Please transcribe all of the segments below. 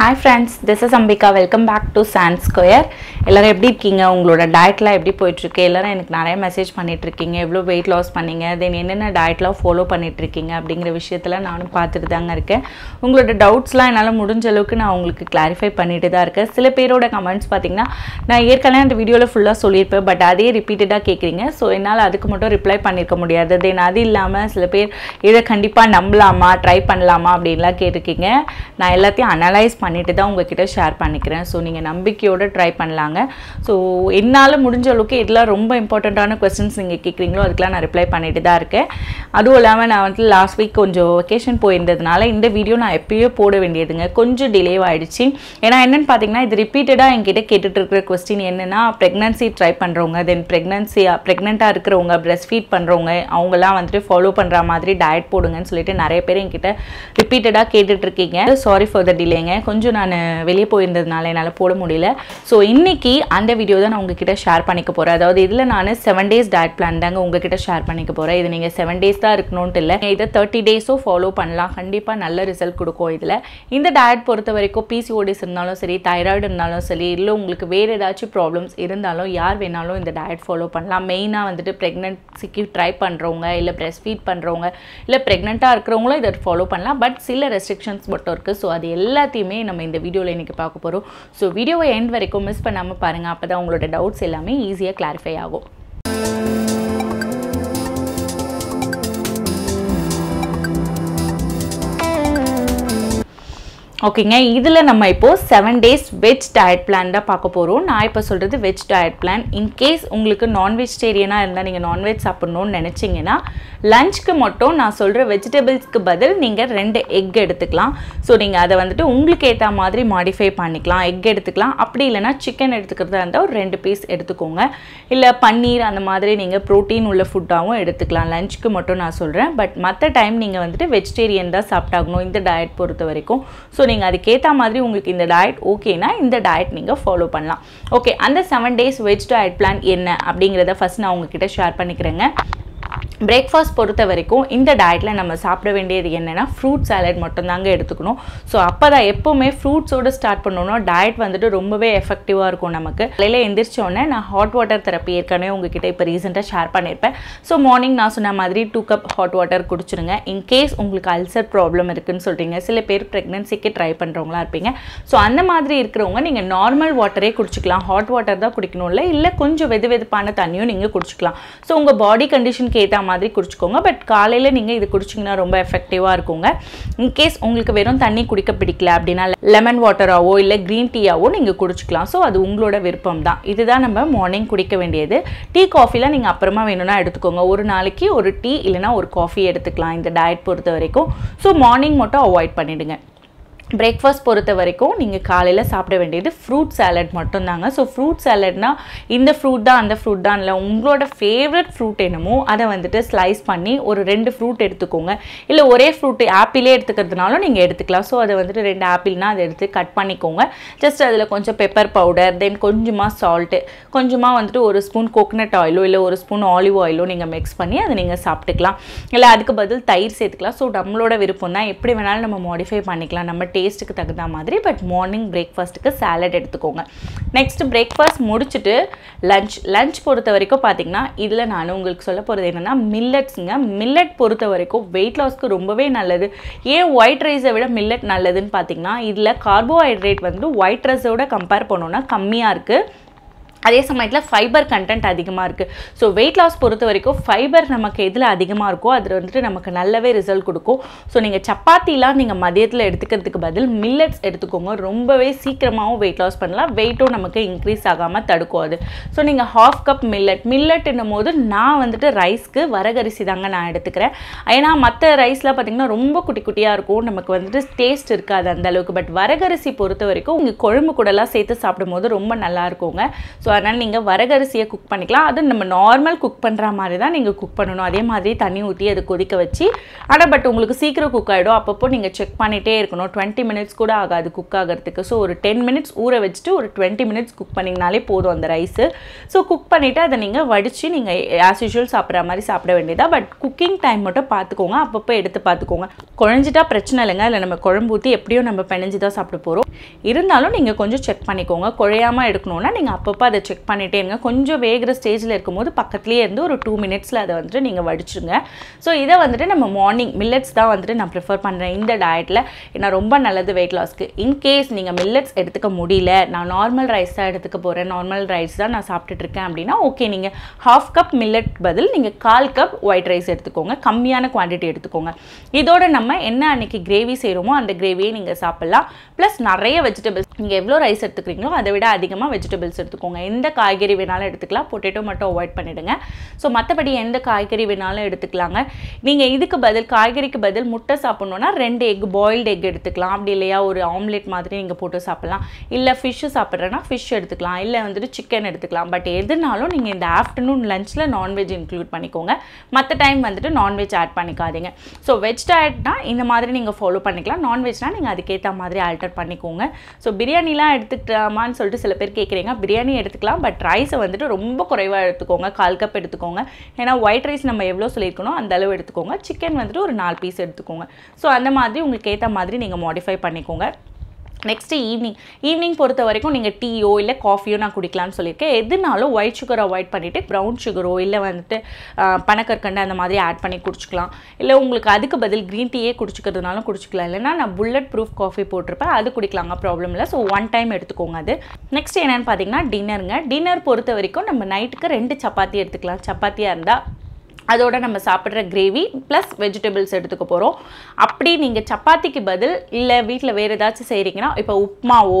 Hi friends, this is Ambika. Welcome back to San Square. எல்லாரும் எப்படி இருக்கீங்க? உங்களோட டயட்ல எப்படி போயிட்டு இருக்கு? எல்லாரும் எனக்கு நிறைய மெசேஜ் பண்ணிட்டு இருக்கீங்க. எவ்ளோ weight loss பண்ணீங்க? தென் என்னென்ன டயட்லாம் ஃபாலோ பண்ணிட்டு இருக்கீங்க அப்படிங்கற விஷயத்துல நானும் பார்த்துட்டு தாங்க இருக்கேன். உங்களோட டவுட்ஸ்லாம் என்னால முடிஞ்ச அளவுக்கு நான் உங்களுக்கு கிளாரிஃபை பண்ணிட்டு தான் இருக்கேன். சில பேரோட கமெண்ட்ஸ் பாத்தீங்கன்னா நான் ஏற்கனவே அந்த வீடியோல ஃபுல்லா சொல்லிருப்பேன், பட் அதே ரிப்பீட்டடா கேக்குறீங்க. சோ என்னால அதுக்கு மட்டும் ரிப்ளை பண்ணிருக்க முடியாது. தென் அது இல்லாம சில பேர் இத கண்டிப்பா நம்பலாமா ட்ரை பண்ணலாமா அப்படிலாம் கேட்டிருக்கீங்க. நான் எல்லாத்தையும் அனலைஸ் பண்ணிட்டு தான் உங்ககிட்ட ஷேர் பண்ணிக்கிறேன். சோ நீங்க நம்பிக்கையோட ட்ரை பண்ணலாங்க. சோ என்னால முடிஞ்ச அளவுக்கு இதெல்லாம் ரொம்ப இம்பார்ட்டன்ட்டான क्वेश्चंस நீங்க கேக்குறீங்களோ அதுக்கெல்லாம் நான் ரிப்ளை பண்ணிட்டு தான் இருக்கேன். அதுவும் இல்லாம நான் வந்து லாஸ்ட் வீக் கொஞ்சம் வெகேஷன் போயிருந்ததனால இந்த வீடியோ நான் எப்பவே போட வேண்டியதுங்க கொஞ்சம் டிலே ஆயிடுச்சு. ஏனா என்னன்னு பாத்தீங்கன்னா இது ரிப்பீட்டடா என்கிட்ட கேட்டுட்டு இருக்கிற क्वेश्चन என்னன்னா பிரெக்னன்சி ட்ரை பண்றவங்க தென் பிரெக்னன்ட்டா இருக்குறவங்க பிரஸ்ட் ஃபீட் பண்றவங்க அவங்கலாம் வந்து ஃபாலோ பண்ற மாதிரி டயட் போடுங்கன்னு சொல்லிட்டு நிறைய பேர் என்கிட்ட ரிப்பீட்டடா கேட்டுட்டு இருக்கீங்க. சாரி ஃபார் தி டிலேங்க. கொஞ்சம் நான் வெளியே போயிருந்ததனால என்னால போட முடியல. சோ இன்னைக்கு அந்த வீடியோ தான் நான் உங்ககிட்ட ஷேர் பண்ணிக்க போறேன். அதாவது இதுல நான் 7 டேஸ் டயட் பிளான் தாங்க உங்ககிட்ட ஷேர் பண்ணிக்க போறேன். இது நீங்க 7 டேஸ் தான் இருக்கணும்னு இல்ல, இத 30 டேஸோ ஃபாலோ பண்ணலாம். கண்டிப்பா நல்ல ரிசல்ட் கொடுக்கும். இதுல இந்த டயட் பொறுத்த வரைக்கும் PCODs இருந்தாலும் சரி, தைராய்டு இருந்தாலும் சரி, இல்ல உங்களுக்கு வேற ஏதாச்சும் ப்ராப்ளம்ஸ் இருந்தாலும் யார் வேணாலும் இந்த டயட் ஃபாலோ பண்ணலாம். மெயினா வந்துட்டு பிரெக்னன்சிக்கு ட்ரை பண்றவங்க இல்ல பிரஸ்ட் ஃபீட் பண்றவங்க இல்ல பிரெக்னன்ட்டா இருக்கறவங்களும் இத ஃபாலோ பண்ணலாம். பட் சில ரெஸ்ட்ரிக்ஷன்ஸ் மட்டும் இருக்கு. சோ அது எல்லாத்தையுமே நம்ம இந்த வீடியோல இன்னைக்கு பார்க்க போறோம். சோ வீடியோவை எண்ட் வரைக்கும் மிஸ் பண்ணாம பாருங்க. அப்பதான் உங்களோட டவுட்ஸ் எல்லாமே ஈஸியா கிளாரிஃபை ஆகும். ஓகேங்க, இதில் நம்ம இப்போது 7 டேஸ் வெஜ் டயட் பிளான் தான் பார்க்க போகிறோம். நான் இப்போ சொல்கிறது வெஜ் டயட் பிளான். இன்கேஸ் உங்களுக்கு நான்வெஜிடேரியனாக இருந்தால் நீங்கள் நான்வெஜ் சாப்பிட்ணுன்னு நினச்சிங்கன்னா லஞ்சுக்கு மட்டும் நான் சொல்கிற வெஜிடபிள்ஸ்க்கு பதில் நீங்கள் 2 எக் எடுத்துக்கலாம். ஸோ நீங்கள் அதை வந்துட்டு உங்களுக்கு ஏற்ற மாதிரி மாடிஃபை பண்ணிக்கலாம். எக் எடுத்துக்கலாம், அப்படி இல்லைனா சிக்கன் எடுத்துக்கிறதா இருந்தால் ஒரு 2 பீஸ் எடுத்துக்கோங்க. இல்லை பன்னீர் அந்த மாதிரி நீங்கள் ப்ரோட்டீன் உள்ள ஃபுட்டாகவும் எடுத்துக்கலாம். லஞ்சுக்கு மட்டும் நான் சொல்கிறேன். பட் மற்ற டைம் நீங்கள் வந்துட்டு வெஜிடேரியன் தான் சாப்பிட்டாகணும் இந்த டயட் பொறுத்த வரைக்கும். ஸோ நீங்கள் அதுக்கு ஏற்ற மாதிரி உங்களுக்கு இந்த டயட் ஓகேனா இந்த டயட் நீங்கள் ஃபாலோ பண்ணலாம். ஓகே, அந்த 7 டேஸ் வெஜ் டயட் பிளான் என்ன அப்படிங்கிறத ஃபர்ஸ்ட் நான் உங்ககிட்ட ஷேர் பண்ணிக்கிறேங்க. பிரேக்ஃபாஸ்ட் பொறுத்த வரைக்கும் இந்த டயட்டில் நம்ம சாப்பிட வேண்டியது என்னென்னா ஃப்ரூட் சாலட் மட்டும்தாங்க எடுத்துக்கணும். ஸோ அப்போ தான் எப்போவுமே ஃப்ரூட்ஸோடு ஸ்டார்ட் பண்ணணும்னா டயட் வந்துட்டு ரொம்பவே எஃபெக்டிவாக இருக்கும் நமக்கு. காலையில் எந்திரிச்சோடனே நான் ஹாட் வாட்டர் தெரப்பி ஏற்கனவே உங்ககிட்ட இப்போ ரீசெண்டாக ஷேர் பண்ணியிருப்பேன். ஸோ மார்னிங் நான் சொன்ன மாதிரி 2 cup ஹாட் வாட்டர் குடிச்சிருங்க. இன்கேஸ் உங்களுக்கு அல்சர் ப்ராப்ளம் இருக்குதுன்னு சொல்கிறீங்க, சில பேர் ப்ரெக்னன்சிக்கு ட்ரை பண்ணுறவங்களா இருப்பீங்க. ஸோ அந்த மாதிரி இருக்கிறவங்க நீங்கள் நார்மல் வாட்டரே குடிச்சிக்கலாம். ஹாட் வாட்டர் தான் குடிக்கணும் இல்லை, இல்லை கொஞ்சம் வெதுவெதுப்பான தண்ணியும் நீங்கள் குடிச்சிக்கலாம். ஸோ உங்கள் பாடி கண்டிஷனுக்கு ஏற்ற மாதிரி குடிச்சுக்கோங்க. பட் காலையில் நீங்கள் இது குடிச்சிங்கன்னா ரொம்ப எஃபெக்டிவாக இருக்குங்க. இன்கேஸ் உங்களுக்கு வெறும் தண்ணி குடிக்க பிடிக்கல அப்படின்னா லெமன் வாட்டராகவோ இல்லை க்ரீன் டீயாவோ நீங்கள் குடிச்சிக்கலாம். ஸோ அது உங்களோட விருப்பம் தான். இதுதான் நம்ம மார்னிங் குடிக்க வேண்டியது. டீ காஃபிலாம் நீங்கள் அப்புறமா வேணும்னா எடுத்துக்கோங்க. ஒரு நாளைக்கு ஒரு டீ இல்லைனா ஒரு காஃபி எடுத்துக்கலாம் இந்த டயட் பொறுத்த வரைக்கும். ஸோ மார்னிங் மட்டும் அவாய்ட் பண்ணிவிடுங்க. பிரேக்ஃபாஸ்ட் பொறுத்த வரைக்கும் நீங்கள் காலையில் சாப்பிட வேண்டியது ஃப்ரூட் சாலட் மட்டும்தாங்க. ஸோ ஃப்ரூட் சாலட்னால் இந்த ஃப்ரூட் தான் அந்த ஃப்ரூட் தான் இல்லை, உங்களோட ஃபேவரட் ஃப்ரூட் என்னமோ அதை வந்துட்டு ஸ்லைஸ் பண்ணி ஒரு 2 ஃப்ரூட் எடுத்துக்கோங்க. இல்லை ஒரே ஃப்ரூட்டு ஆப்பிளே எடுத்துக்கிறதுனாலும் நீங்கள் எடுத்துக்கலாம். ஸோ அதை வந்துட்டு 2 ஆப்பிள்னால் அதை எடுத்து கட் பண்ணிக்கோங்க. ஜஸ்ட் அதில் கொஞ்சம் பெப்பர் பவுடர் தென் கொஞ்சமாக சால்ட்டு கொஞ்சமாக வந்துட்டு ஒரு ஸ்பூன் கோகனட் ஆயிலோ இல்லை ஒரு ஸ்பூன் ஆலிவ் ஆயிலோ நீங்கள் மிக்ஸ் பண்ணி அதை நீங்கள் சாப்பிட்டுக்கலாம். இல்லை அதுக்கு பதில் தயிர் சேர்த்துக்கலாம். ஸோ நம்மளோட விருப்பம் தான், எப்படி வேணாலும் நம்ம மாடிஃபை பண்ணிக்கலாம் நம்ம டேஸ்ட்டுக்கு தகுந்த மாதிரி. பட் மார்னிங் பிரேக்ஃபாஸ்ட்டுக்கு சாலட் எடுத்துக்கோங்க. நெக்ஸ்ட் பிரேக்ஃபாஸ்ட் முடிச்சுட்டு லஞ்ச் பொறுத்த வரைக்கும் பார்த்தீங்கன்னா இதில் நான் உங்களுக்கு சொல்ல போகிறது என்னென்னா மில்லட்ஸுங்க. மில்லட் பொறுத்த வரைக்கும் வெயிட் லாஸ்க்கு ரொம்பவே நல்லது. ஏன் ஒயிட் ரைஸை விட மில்லட் நல்லதுன்னு பார்த்தீங்கன்னா இதில் கார்போஹைட்ரேட் வந்து ஒயிட் ரைஸோட கம்பேர் பண்ணோன்னா கம்மியாக இருக்குது. அதே சமயத்தில் ஃபைபர் கண்டென்ட் அதிகமாக இருக்குது. ஸோ வெயிட் லாஸ் பொறுத்த வரைக்கும் ஃபைபர் நமக்கு எதில் அதிகமாக இருக்கோ அதில் வந்துட்டு நமக்கு நல்லாவே ரிசல்ட் கொடுக்கும். ஸோ நீங்கள் சப்பாத்திலாம் நீங்கள் மதியத்தில் எடுத்துக்கிறதுக்கு பதில் மில்லட்ஸ் எடுத்துக்கோங்க. ரொம்பவே சீக்கிரமாகவும் வெயிட் லாஸ் பண்ணலாம். வெயிட்டும் நமக்கு இன்க்ரீஸ் ஆகாமல் தடுக்கும் அது. ஸோ நீங்கள் ½ cup மில்லட் என்னும் போது நான் வந்துட்டு ரைஸ்க்கு வரகரிசி தாங்க நான் எடுத்துக்கிறேன். ஏன்னா மற்ற ரைஸ்லாம் பார்த்திங்கன்னா ரொம்ப குட்டி குட்டியாக இருக்கும், நமக்கு வந்துட்டு டேஸ்ட் இருக்காது அந்தளவுக்கு. பட் வரகரிசி பொறுத்த வரைக்கும் உங்கள் குழம்பு கூடலாம் சேர்த்து சாப்பிடும் போது ரொம்ப நல்லா இருக்குங்க. ஸோ அதனால நீங்க வரகரிசியை குக் பண்ணிக்கலாம். அது நம்ம நார்மல் குக் பண்ற மாதிரி தான் நீங்க குக் பண்ணனும். அதே மாதிரி தண்ணி ஊத்தி அது கொதிக்க வச்சி அட பட் உங்களுக்கு சீக்கிரம் குக் ஆயிடும். அப்பப்போ நீங்க செக் பண்ணிட்டே இருக்கணும். 20 மினிட்ஸ் கூட ஆகாது குக் ஆகிறதுக்கு. சோ ஒரு 10 மினிட்ஸ் ஊற வெச்சிட்டு ஒரு 20 மினிட்ஸ் குக் பண்ணினாலே போதும் அந்த ரைஸ். சோ குக் பண்ணிட்டு அத நீங்க வடிச்சி நீங்க as usual சாப்பிற மாதிரி சாப்பிட வேண்டியதா. பட் குக்கிங் டைம் மட்டும் பாத்துக்கோங்க. அப்பப்போ எடுத்து பாத்துக்கோங்க. குழஞ்சிட்டா பிரச்சனை இல்லங்க. இல்ல நம்ம குழம்பு ஊத்தி எப்படியோ நம்ம பெனஞ்சி தான் சாப்பிட போறோம். இருந்தாலும் நீங்க கொஞ்சம் செக் பண்ணிக்கோங்க. குழையாம எடுக்கணும்னா நீங்க அப்பப்போ அத செக் பண்ணிட்டே இருங்க. கொஞ்சம் வேகற ஸ்டேஜ்ல இருக்கும்போது பக்கத்துலயே இருந்து ஒரு 2 மினிட்ஸ்ல அத வந்து நீங்க வடிச்சுங்க. சோ இத வந்து நம்ம மார்னிங் millets தான் வந்து நான் பிரெஃபர் பண்றேன் இந்த டயட்ல. ஏன்னா ரொம்ப நல்லது weight loss க்கு. இன் கேஸ் நீங்க millets எடுத்துக்க முடியல, நான் நார்மல் ரைஸ் தான் எடுத்துக்க போறேன், நார்மல் ரைஸ் தான் நான் சாப்பிட்டுட்டு இருக்கேன் அப்படினா ஓகே, நீங்க 1/2 கப் millet பதில் நீங்க 1/4 கப் white rice எடுத்துக்கோங்க. கம்மியான குவாண்டிட்டி எடுத்துக்கோங்க. இதோட நம்ம என்ன அன்னைக்கு கிரேவி செய்றோமோ அந்த கிரேவியை நீங்க சாப்பிடலாம். பிளஸ் நிறைய vegetables, நீங்க எவ்வளவு ரைஸ் எடுத்துக்கறீங்களோ அதை விட அதிகமா vegetables எடுத்துக்கோங்க. எந்த காய்கறி வேணாலும் எடுத்துக்கலாம். பொட்டேட்டோ மட்டும் அவாய்ட் பண்ணிடுங்க. சோ மத்தபடி எந்த காய்கறி வேணாலும் எடுத்துக்கலாங்க. நீங்க இதுக்கு பதில் காய்கறிக்கு பதில் முட்டை சாப்பிடணும்னா 2 எக் boiled egg எடுத்துக்கலாம். அப்படி இல்லையா ஒரு ஆம்லெட் மாதிரி நீங்க போட்டு சாப்பிடலாம். இல்ல fish சாப்பிடுறேனா fish எடுத்துக்கலாம். இல்ல வந்து chicken எடுத்துக்கலாம். பட் எதுனாலும் நீங்க இந்த ஆஃப்டர்நூன் லஞ்ச்ல நான் வெஜ் இன்க்ளூட் பண்ணிக்கோங்க. மத்த டைம் வந்து நான் வெஜ் ஆட் பண்ணிக்காதீங்க. சோ வெஜ் டயட்னா இந்த மாதிரி நீங்க ஃபாலோ பண்ணிக்கலாம். நான் வெஜ்னா நீங்க அதுக்கேத்த மாதிரி ஆல்டர் பண்ணிக்கோங்க. சோ பிரியாணிலாம் எடுத்துக்கலாமான்னு சொல்லிட்டு சில பேர் கேக்குறீங்க. பிரியாணி எடுத்துக்கலாம், பட் ரைஸ் வந்து ரொம்ப குறைவா எடுத்துக்கோங்க. 1/4 கப் எடுத்துக்கோங்க. ஏனா ஒயிட் ரைஸ் நம்ம எவ்வளவு சொல்லிருக்கணும் அந்த அளவு எடுத்துக்கோங்க. சிக்கன் வந்து ஒரு 4 பீஸ் எடுத்துக்கோங்க. சோ அந்த மாதிரி உங்களுக்கு ஏத்த மாதிரி நீங்க மாடிஃபை பண்ணிக்கோங்க. Next ஈவினிங் பொறுத்த வரைக்கும் நீங்க டீயோ இல்ல காஃபியோ நான் குடிக்கலாம்னு சொல்லிருக்கேன். எதுனாலும் ஒயிட் சுகர் அவாய்ட் பண்ணிட்டு பிரவுன் சுகரோ இல்ல வந்து பனக்கற்கண்டு அந்த மாதிரி ஆட் பண்ணி குடிச்சுக்கலாம். இல்ல உங்களுக்கு அதுக்கு பதில் green tea குடிச்சுக்கிறதுனாலும் குடிச்சுக்கலாம். இல்லனா நான் bullet proof coffee போட்டுறேன், அது குடிக்கலாம்ங்க, ப்ராப்ளம் இல்ல. சோ one time எடுத்துக்கோங்க அது. நெக்ஸ்ட் என்னன்னு பாத்தீங்கன்னா டின்னர்ங்க. டின்னர் பொறுத்த வரைக்கும் நம்ம நைட்டுக்கு 2 சப்பாத்தி எடுத்துக்கலாம். சப்பாத்தியா இருந்தா அதோட நம்ம சாப்பிட்ற கிரேவி ப்ளஸ் வெஜிடபிள்ஸ் எடுத்துக்க போகிறோம். அப்படி நீங்கள் சப்பாத்திக்கு பதில் இல்லை வீட்டில் வேறு ஏதாச்சும் செய்கிறீங்கன்னா இப்போ உப்மாவோ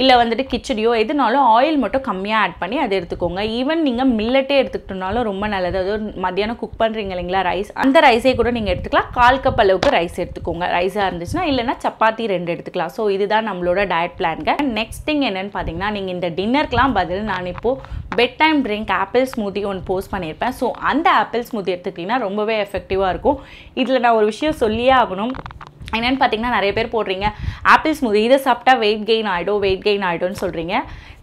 இல்லை வந்துட்டு கிச்சடியோ எதுனாலும் ஆயில் மட்டும் கம்மியாக ஆட் பண்ணி அதை எடுத்துக்கோங்க. ஈவன் நீங்கள் மில்லட்டே எடுத்துக்கிட்டோம்னாலும் ரொம்ப நல்லது. அது மத்தியானம் குக் பண்ணுறீங்க இல்லைங்களா ரைஸ், அந்த ரைஸே கூட நீங்கள் எடுத்துக்கலாம். 1/4 கப் அளவுக்கு ரைஸ் எடுத்துக்கோங்க. ரைஸாக இருந்துச்சுன்னா இல்லைனா சப்பாத்தி 2 எடுத்துக்கலாம். ஸோ இதுதான் நம்மளோட டயட் பிளான்ங்க. நெக்ஸ்ட் திங் என்னென்னு பார்த்தீங்கன்னா நீங்கள் இந்த டின்னர்க்கெலாம் பதில் நான் இப்போது bed time drink apple smoothie ஒன்று போஸ்ட் பண்ணியிருப்பேன். ஸோ அந்த ஆப்பிள் ஸ்மூத்தி எடுத்துக்கிட்டிங்கன்னா ரொம்பவே எஃபெக்டிவாக இருக்கும். இதில் நான் ஒரு விஷயம் சொல்லியே ஆகணும். என்னென்னு பார்த்தீங்கன்னா நிறைய பேர் போடுறீங்க ஆப்பிள் ஸ்மூத்தி இதை சாப்பிட்டா வெயிட் கெயின் ஆகிடும்னு சொல்கிறீங்க.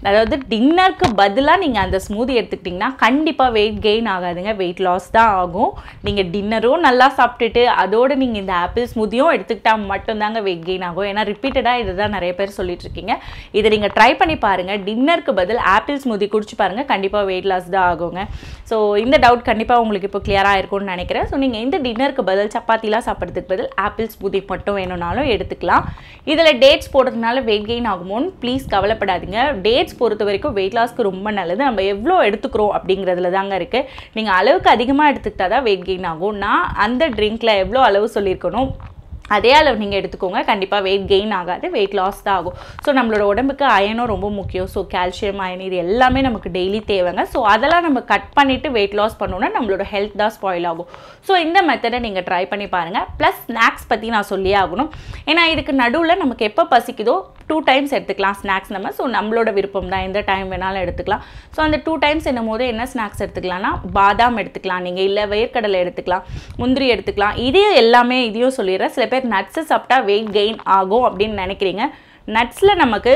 அதாவது டின்னருக்கு பதிலாக நீங்கள் அந்த ஸ்மூதி எடுத்துக்கிட்டிங்கன்னா கண்டிப்பாக வெயிட் கெயின் ஆகாதுங்க, வெயிட் லாஸ் தான் ஆகும். நீங்கள் டின்னரும் நல்லா சாப்பிட்டுட்டு அதோடு நீங்கள் இந்த ஆப்பிள் ஸ்மூதியும் எடுத்துக்கிட்டால் மட்டும்தாங்க வெயிட் கெயின் ஆகும். ஏன்னா ரிப்பீட்டடாக இதை தான் நிறைய பேர் சொல்லிட்டுருக்கீங்க. இதை நீங்கள் ட்ரை பண்ணி பாருங்கள். டின்னருக்கு பதில் ஆப்பிள் ஸ்மூதி குடிச்சு பாருங்கள், கண்டிப்பாக வெயிட் லாஸ் தான் ஆகுங்க. ஸோ இந்த டவுட் கண்டிப்பாக உங்களுக்கு இப்போ கிளியராக இருக்கும்னு நினைக்கிறேன். ஸோ நீங்கள் இந்த டின்னருக்கு பதில் சப்பாத்திலாம் சாப்பிட்றதுக்கு பதில் ஆப்பிள் ஸ்மூதி மட்டும் வேணும்னாலும் எடுத்துக்கலாம். இதில் டேட்ஸ் போடுறதுனால வெயிட் கெயின் ஆகுமோன்னு ப்ளீஸ் கவலைப்படாதீங்க. டேட்ஸ் பொறுத்த வரைக்கும் வெயிட் லாஸ்க்கு ரொம்ப நல்லது. நம்ம எவ்வளோ எடுத்துக்கிறோம் அப்படிங்கிறதுல தாங்க இருக்கு. நீங்க அளவுக்கு அதிகமா எடுத்துக்கிட்டா தான் வெயிட் கெயின் ஆகும். நான் அந்த ட்ரிங்க்ல எவ்வளோ அளவு சொல்லியிருக்கணும் அதே அளவு நீங்கள் எடுத்துக்கோங்க, கண்டிப்பாக வெயிட் கெயின் ஆகாது, வெயிட் லாஸ் தான் ஆகும். ஸோ நம்மளோட உடம்புக்கு அயனும் ரொம்ப முக்கியம். ஸோ கால்சியம் அயன் இது எல்லாமே நமக்கு டெய்லி தேவைங்க. ஸோ அதெல்லாம் நம்ம கட் பண்ணிவிட்டு வெயிட் லாஸ் பண்ணோன்னா நம்மளோட ஹெல்த் தான் ஸ்பாயில் ஆகும். ஸோ இந்த மெத்தடை நீங்கள் ட்ரை பண்ணி பாருங்கள். ப்ளஸ் ஸ்நாக்ஸ் பற்றி நான் சொல்லியே ஆகணும். ஏன்னா இதுக்கு நடுவில் நமக்கு எப்போ பசிக்குதோ 2 டைம்ஸ் எடுத்துக்கலாம் ஸ்நாக்ஸ் நம்ம. ஸோ நம்மளோட விருப்பம் தான், எந்த டைம் வேணாலும் எடுத்துக்கலாம். ஸோ அந்த 2 டைம்ஸ் என்னும் போது என்ன ஸ்நாக்ஸ் எடுத்துக்கலாம்னா பாதாம் எடுத்துக்கலாம் நீங்கள், இல்லை வேர்க்கடலை எடுத்துக்கலாம், முந்திரி எடுத்துக்கலாம். இதே எல்லாமே இதையும் சொல்லிடுறேன். சில நட்ஸ் சாப்பிட்டா வெயிட் கெயின் ஆகும் அப்படின்னு நினைக்கிறீங்க. நட்ஸ்ல நமக்கு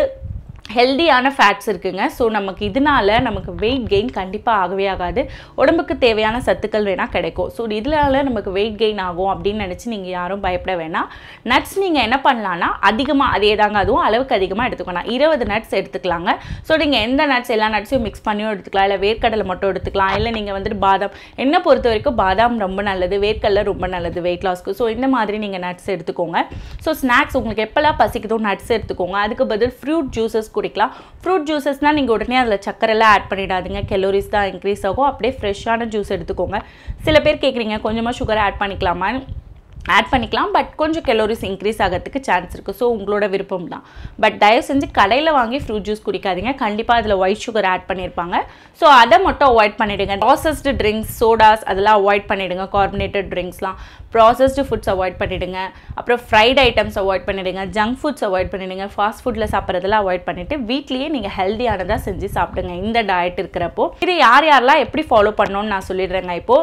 ஹெல்தியான ஃபேட்ஸ் இருக்குங்க. ஸோ நமக்கு இதனால நமக்கு வெயிட் கெயின் கண்டிப்பாக ஆகவே ஆகாது. உடம்புக்கு தேவையான சத்துக்கள் வேணால் கிடைக்கும். ஸோ இதனால நமக்கு வெயிட் கெயின் ஆகும் அப்படின்னு நினச்சி நீங்கள் யாரும் பயப்பட வேணாம். நட்ஸ் நீங்கள் என்ன பண்ணலான்னா அதிகமாக அதே தாங்க, அதுவும் அளவுக்கு அதிகமாக எடுத்துக்கணும். 20 நட்ஸ் எடுத்துக்கலாங்க. ஸோ நீங்கள் எந்த நட்ஸ் எல்லா நட்ஸையும் மிக்ஸ் பண்ணியும் எடுத்துக்கலாம். இல்லை வேர்க்கடலை மட்டும் எடுத்துக்கலாம். இல்லை நீங்கள் வந்துட்டு பாதாம், என்னை பொறுத்த வரைக்கும் பாதாம் ரொம்ப நல்லது, வேர்க்கடலை ரொம்ப நல்லது வெயிட் லாஸ்க்கு. ஸோ இந்த மாதிரி நீங்கள் நட்ஸ் எடுத்துக்கோங்க. ஸோ ஸ்நாக்ஸ் உங்களுக்கு எப்பெல்லாம் பசிக்குதோ நட்ஸ் எடுத்துக்கோங்க. அதுக்கு பதில் ஃப்ரூட் ஜூஸஸ் குடிக்கலாம். ஃப்ரூட் ஜூஸஸ்னா நீங்க உடனே அதுல சக்கரை எல்லாம் ஆட் பண்ணிடாதீங்க, கலோரிஸ் தான் இன்க்ரீஸ் ஆகும். அப்படியே ஃப்ரெஷ்ஷான ஜூஸ் எடுத்துக்கோங்க. சில பேர் கேக்குறீங்க கொஞ்சமா சுகர் ஆட் பண்ணிக்கலாமா, add பண்ணிக்கலாம் but கொஞ்சம் calories increase ஆகிறதுக்கு சான்ஸ் இருக்கு சோ உங்களோட விருப்பம் தான் பட் தயவு செஞ்சு கடையில வாங்கி fruit juice குடிக்காதீங்க கண்டிப்பா அதுல white sugar add பண்ணிருப்பாங்க சோ அத மட்டும் அவாய்ட் பண்ணிடுங்க processed drinks sodas அதெல்லாம் அவாய்ட் பண்ணிடுங்க carbonated drinksலாம் processed foods அவாய்ட் பண்ணிடுங்க அப்புறம் fried items அவாய்ட் பண்ணிடுங்க junk foods அவாய்ட் பண்ணிடுங்க fast foodல சாப்பிறதெல்லாம் அவாய்ட் பண்ணிட்டு வீட்லயே நீங்க ஹெல்தியானதா செஞ்சு சாப்பிடுங்க இந்த டயட் இருக்கறப்போ இது யார் யாரெல்லாம் எப்படி ஃபாலோ பண்ணனும்னு நான் சொல்லிடுறேங்க இப்போ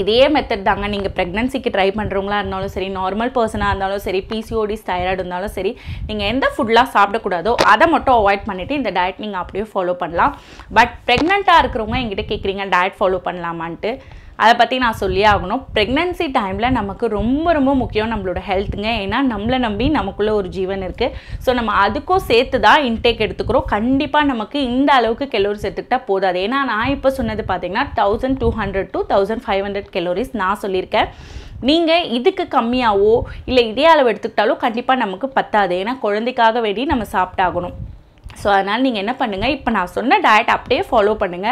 இதே மெத்தட் தாங்க நீங்க pregnancy க்கு ட்ரை பண்றவங்களா இருந்தாலும் சரி நார்மல் पर्सनா இருந்தாலும் சரி PCOD தைராய்டு இருந்தாலும் சரி நீங்க எந்த ஃபுட்லாம் சாப்பிட கூடாதோ அத மட்டும் அவாய்ட் பண்ணிட்டு இந்த டயட் நீங்க அப்படியே ஃபாலோ பண்ணலாம் பட் பிரெக்னன்ட்டா இருக்குறவங்க என்கிட்ட கேக்குறீங்க டயட் ஃபாலோ பண்ணலாமான்னு அத பத்தி நான் சொல்லியே ஆகணும் pregnancy timeல நமக்கு ரொம்ப ரொம்ப முக்கியம் நம்மளோட ஹெல்த்ங்க ஏனா நம்மள நம்பி நமக்குள்ள ஒரு ஜீவன் இருக்கு சோ நம்ம அதுக்கு சேர்த்து தான் இன்டேக் எடுத்துக்கறோம் கண்டிப்பா நமக்கு இந்த அளவுக்கு கலோரிஸ் எடுத்துட்டா போதாது ஏனா நான் இப்ப சொன்னது பாத்தீங்கன்னா 1200 to 1500 கலோரிஸ் நான் சொல்லிருக்கேன் நீங்க இதுக்கு கம்மியாவோ இல்ல இதே அளவு எடுத்துட்டாலோ கண்டிப்பா நமக்கு பத்தாது ஏனா குழந்தைக்காக வேண்டி நம்ம சாப்பிட்டாகணும் சோ அதனால நீங்க என்ன பண்ணுங்க இப்ப நான் சொன்ன டயட் அப்படியே ஃபாலோ பண்ணுங்க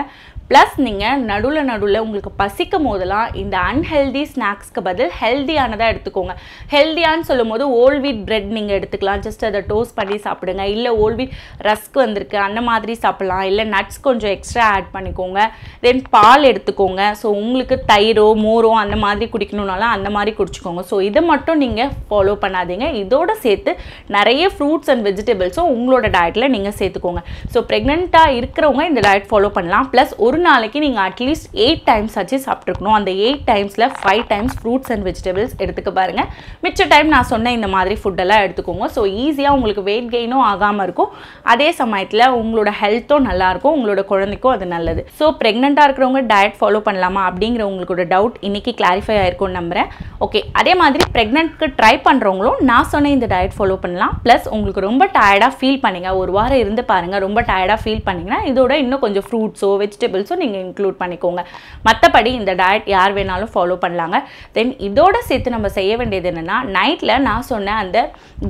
Plus, நீங்க நடுல நடுல உங்களுக்கு பசிக்கும் போதெல்லாம் இந்த unhealthy snacks க்கு பதில் ஹெல்தியானதா எடுத்துக்கோங்க ஹெல்தியான்னு சொல்லும்போது whole wheat bread நீங்க எடுத்துக்கலாம் just அத toast பண்ணி சாப்பிடுங்க இல்ல whole wheat rusk வந்திருக்கு அந்த மாதிரி சாப்பிடலாம் இல்ல nuts கொஞ்சம் எக்ஸ்ட்ரா ஆட் பண்ணிக்கோங்க then பால் எடுத்துக்கோங்க சோ உங்களுக்கு தயிரோ மோரோ அந்த மாதிரி குடிக்கணும்னால அந்த மாதிரி குடிச்சுக்கோங்க சோ இத மட்டும் நீங்க ஃபாலோ பண்ணாதீங்க இதோட சேர்த்து நிறைய fruits and vegetables உங்களோட டயட்ல நீங்க சேர்த்துக்கோங்க சோ பிரெக்னன்ட்டா இருக்கறவங்க இந்த டயட் ஃபாலோ பண்ணலாம் plus நாளைக்கு நீங்க at least 8 times ஆச்சு சாப்பிட்டுக்கணும் அந்த 8 timesல 5 times fruits and vegetables எடுத்துக்க பாருங்க மிச்ச டைம் நான் சொன்ன இந்த மாதிரி ஃபுட் எல்லாம் எடுத்துக்கோங்க சோ ஈஸியா உங்களுக்கு weight gainோ ஆகாம இருக்கும் அதே சமயத்துல உங்களோட ஹெல்த்தோ நல்லா இருக்கும் உங்களோட குழந்தைக்கோ அது நல்லது சோ பிரெக்னன்ட்டா இருக்கறவங்க டயட் ஃபாலோ பண்ணலாமா அப்படிங்கற உங்களுக்குட டவுட் இன்னைக்கு கிளாரிஃபை ஆயிருக்கும் நம்புறேன் ஓகே அதே மாதிரி பிரெக்னன்ட்க்கு ட்ரை பண்றவங்களோ நான் சொன்ன இந்த டயட் ஃபாலோ பண்ணலாம் பிளஸ் உங்களுக்கு ரொம்ப டயர்டா ஃபீல் பண்ணீங்க ஒரு வாரம் இருந்து பாருங்க ரொம்ப டயர்டா ஃபீல் பண்ணீங்கனா இதோட இன்னும் கொஞ்சம் fruitsோ vegetables So, நீங்க இன்க்ளூட் பண்ணிக்கோங்க மத்தபடி இந்த டயட் யார் வேணாலும் ஃபாலோ பண்ணலாங்க தென் இதோட சேர்த்து நம்ம செய்ய வேண்டியது என்னன்னா நைட்ல நான் சொன்ன அந்த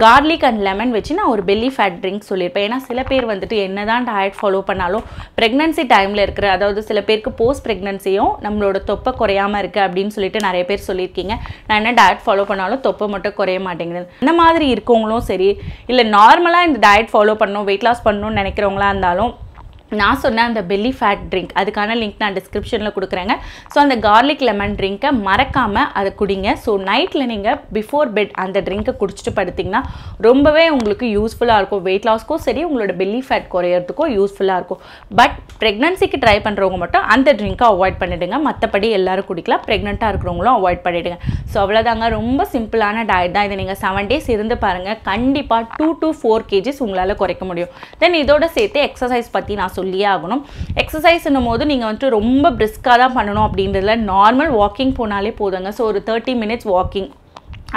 கார்லிக் அண்ட் லெமன் வெச்சு நான் ஒரு belly fat drink சொல்லிருப்பேன் ஏனா சில பேர் வந்துட்டு என்னதான் டயட் ஃபாலோ பண்ணாலும் பிரெக்னன்சி டைம்ல இருக்குற அதாவது சில பேருக்கு போஸ்ட் பிரெக்னன்சியும் நம்மளோட தொப்பை குறையாம இருக்கு அப்படினு சொல்லிட்டு நிறைய பேர் சொல்லிருக்கீங்க நான் என்ன டயட் ஃபாலோ பண்ணாலும் தொப்பை மட்டும் குறைய மாட்டேங்குது அந்த மாதிரி இருக்கவங்களோ சரி இல்ல நார்மலா இந்த டயட் ஃபாலோ பண்ணனும் weight loss பண்ணனும் நினைக்கிறவங்களா இருந்தாலும் நான் சொன்ன அந்த belly fat drink அதுக்கான லிங்க் நான் டிஸ்கிரிப்ஷன்ல கொடுக்கறேங்க சோ அந்த garlic lemon drink-ஐ மறக்காம அத குடிங்க சோ நைட்ல நீங்க பிஃபோர் பெட் அந்த drink-ஐ குடிச்சிட்டு படுத்தீங்கன்னா ரொம்பவே உங்களுக்கு யூஸ்ஃபுல்லா இருக்கும் weight loss-க்கும் சரி உங்களோட belly fat குறையிறதுக்கும் யூஸ்ஃபுல்லா இருக்கும் பட் பிரெக்னன்சிக்கு ட்ரை பண்றவங்க மட்டும் அந்த drink-ஐ அவாய்ட் பண்ணிடுங்க மத்தபடி எல்லாரும் குடிக்கலாம் பிரெக்னன்ட்டா இருக்கறவங்களோ அவாய்ட் பண்ணிடுங்க சோ அவ்வளவுதாங்க ரொம்ப சிம்பிளான டயட் தான் இத நீங்க 7 days இருந்து பாருங்க கண்டிப்பா 2 to 4 kg உங்களால குறைக்க முடியும் தென் இதோட சேர்த்து எக்சர்சைஸ் பத்தி நான் சொல்லியே ஆகணும் எக்சர்சைஸ் பண்ணும்போது நீங்க வந்து ரொம்ப பிரிஸ்கா தான் பண்ணனும் அப்படின்றதுல நார்மல் வாக்கிங் போனாலே போதுங்க சோ ஒரு 30 minutes வாக்கிங்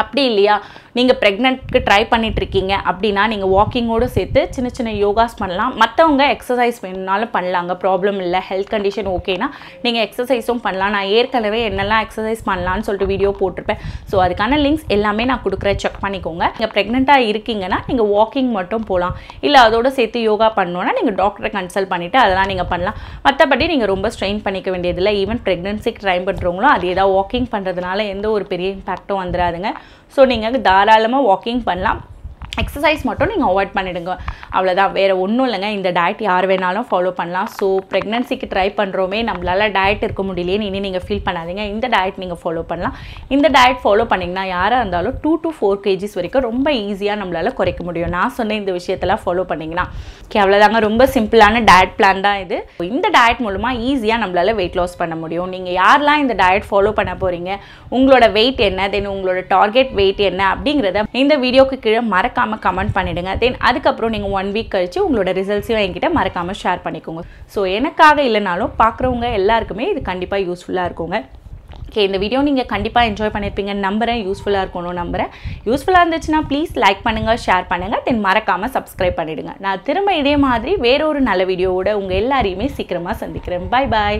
அப்படி இல்லையா நீங்க பிரெக்னன்ட்க்கு ட்ரை பண்ணிட்டு இருக்கீங்க அப்படினா நீங்க வாக்கிங்கோட சேர்த்து சின்ன சின்ன யோகாஸ் பண்ணலாம் மத்தவங்க எக்சர்சைஸ் வேணும்னாலும் பண்ணலாம்ங்க ப்ராப்ளம் இல்ல ஹெல்த் கண்டிஷன் ஓகேனா நீங்க எக்சர்சைஸும் பண்ணலாம் நான் ஏற்கனவே என்னெல்லாம் எக்சர்சைஸ் பண்ணலாம்னு சொல்லிட்டு வீடியோ போட்டுருப்பேன் சோ அதுக்கான லிங்க்ஸ் எல்லாமே நான் கொடுக்கறேன் செக் பண்ணிக்கோங்க நீங்க பிரெக்னன்ட்டா இருக்கீங்கனா நீங்க வாக்கிங் மட்டும் போலாம் இல்ல அதோட சேர்த்து யோகா பண்ணனும்னா நீங்க டாக்டரை கன்சல்ட் பண்ணிட்டு அதெல்லாம் நீங்க பண்ணலாம் மத்தபடி நீங்க ரொம்ப ஸ்ட்ரெயின் பண்ணிக்க வேண்டியது இல்ல ஈவன் பிரெக்னன்சிக்கு ட்ரை பண்றவங்களோ அதேதா வாக்கிங் பண்றதுனால எந்த ஒரு பெரிய இம்பாக்ட்டும் வந்திராதுங்க சோ நீங்க தாராளமா வாக்கிங் பண்ணலாம் எக்சர்சைஸ் மட்டும் நீங்க அவாய்ட் பண்ணிடுங்க அவ்வளவுதான் வேற ஒண்ணும் இல்லங்க இந்த டயட் யார் வேணாலும் ஃபாலோ பண்ணலாம் சோ பிரெக்னன்சிக்கு ட்ரை பண்றோமே நம்மளால டயட் இருக்க முடியலையே இனி நீங்க ஃபீல் பண்ணாதீங்க இந்த டயட் நீங்க ஃபாலோ பண்ணலாம் இந்த டயட் ஃபாலோ பண்ணீங்கன்னா யாரா இருந்தாலும் 2 to 4 kg வரைக்கும் ரொம்ப ஈஸியா நம்மளால குறைக்க முடியும் நான் சொன்ன இந்த விஷயத்தெல்லாம் ஃபாலோ பண்ணீங்கன்னா ஓகே அவ்வளவுதாங்க ரொம்ப சிம்பிளான டயட் பிளான் தான் இது இந்த டயட் மூலமா ஈஸியா நம்மளால weight loss பண்ண முடியும் நீங்க யாரெல்லாம் இந்த டயட் ஃபாலோ பண்ண போறீங்க உங்களோட weight என்ன தென் உங்களோட டார்கெட் weight என்ன அப்படிங்கறத இந்த வீடியோக்கு கீழ மறக்காம கமெண்ட் பண்ணிடுங்க தென் அதுக்கு அப்புறம் நீங்க 1 வீக் கழிச்சு உங்களோட ரிசல்ட்ஸையும் என்கிட்ட மறக்காம ஷேர் பண்ணிக்கோங்க சோ எனக்காக இல்லனாலும் பார்க்கறவங்க எல்லாருக்குமே இது கண்டிப்பா யூஸ்ஃபுல்லா இருக்கும்ங்க ஓகே இந்த வீடியோ நீங்க கண்டிப்பா என்ஜாய் பண்ணிருப்பீங்க நம்புறேன் யூஸ்ஃபுல்லா இருக்கும்னு நம்புறேன் யூஸ்ஃபுல்லா இருந்துச்சுனா ப்ளீஸ் லைக் பண்ணுங்க ஷேர் பண்ணுங்க தென் மறக்காம Subscribe பண்ணிடுங்க நான் திரும்ப இதே மாதிரி வேற ஒரு நல்ல வீடியோவோட உங்க எல்லாரையுமே சீக்கிரமா சந்திக்கிறேன் பை பை